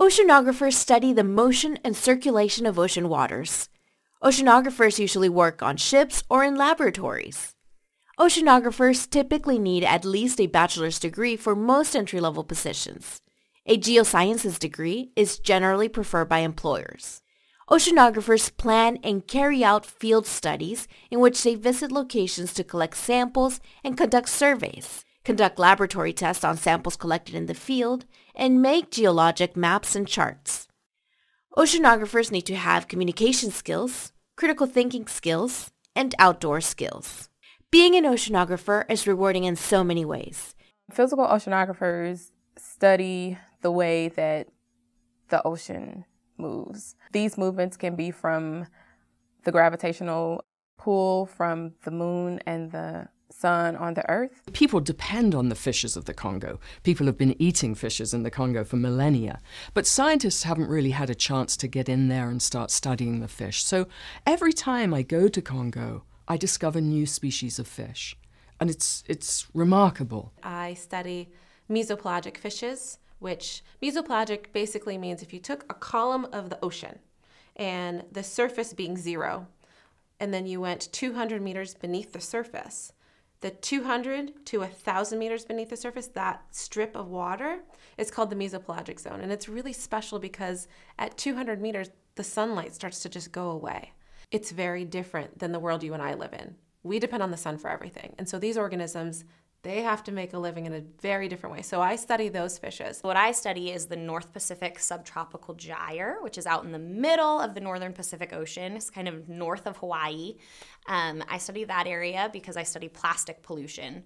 Oceanographers study the motion and circulation of ocean waters. Oceanographers usually work on ships or in laboratories. Oceanographers typically need at least a bachelor's degree for most entry-level positions. A geosciences degree is generally preferred by employers. Oceanographers plan and carry out field studies in which they visit locations to collect samples and conduct surveys, conduct laboratory tests on samples collected in the field, and make geologic maps and charts. Oceanographers need to have communication skills, critical thinking skills, and outdoor skills. Being an oceanographer is rewarding in so many ways. Physical oceanographers study the way that the ocean moves. These movements can be from the gravitational pull from the moon and the sun on the earth. People depend on the fishes of the Congo. People have been eating fishes in the Congo for millennia, but scientists haven't really had a chance to get in there and start studying the fish. So every time I go to Congo, I discover new species of fish, and it's remarkable. I study mesopelagic fishes, which mesopelagic basically means if you took a column of the ocean and the surface being zero, and then you went 200 meters beneath the surface, the 200 to 1,000 meters beneath the surface, that strip of water is called the mesopelagic zone. And it's really special because at 200 meters, the sunlight starts to just go away. It's very different than the world you and I live in. We depend on the sun for everything. And so these organisms, they have to make a living in a very different way. So I study those fishes. What I study is the North Pacific subtropical gyre, which is out in the middle of the northern Pacific Ocean. It's kind of north of Hawaii. I study that area because I study plastic pollution.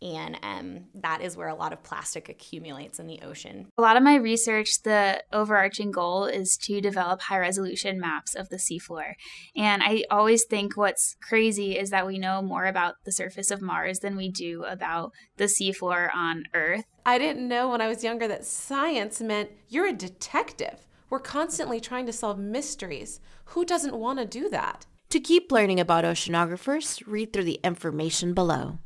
And that is where a lot of plastic accumulates in the ocean. A lot of my research, the overarching goal is to develop high-resolution maps of the seafloor. And I always think what's crazy is that we know more about the surface of Mars than we do about the seafloor on Earth. I didn't know when I was younger that science meant you're a detective. We're constantly trying to solve mysteries. Who doesn't want to do that? To keep learning about oceanographers, read through the information below.